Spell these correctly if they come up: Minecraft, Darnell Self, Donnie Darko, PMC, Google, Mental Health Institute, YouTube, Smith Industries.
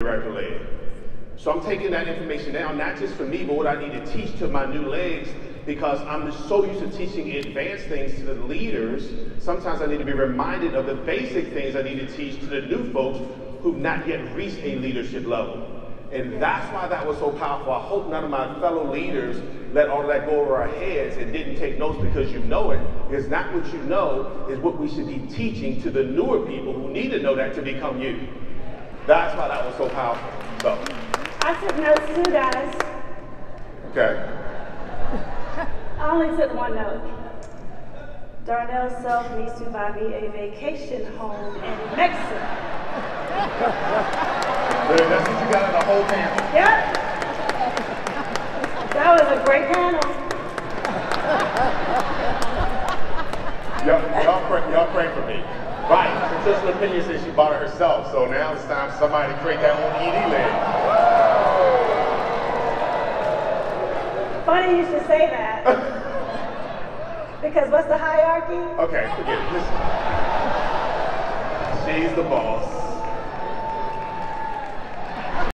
Right leg. So I'm taking that information now, not just for me, but what I need to teach to my new legs, because I'm so used to teaching advanced things to the leaders. Sometimes I need to be reminded of the basic things I need to teach to the new folks who've not yet reached a leadership level. And that's why that was so powerful. I hope none of my fellow leaders let all that go over our heads and didn't take notes because you know it. It's not what you know, is what we should be teaching to the newer people who need to know that to become you. That's why that was so powerful. So. I took notes too, guys. Okay. I only took one note. Darnell Self needs to buy me a vacation home in Mexico. That's what you got in the whole panel. Yep. That was a great panel. Y'all pray for me. Right. Consistent Opinion says she bought it herself, so now it's time somebody create that own ED leg. Funny you should say that. Because what's the hierarchy? Okay, forget it. Listen. She's the boss.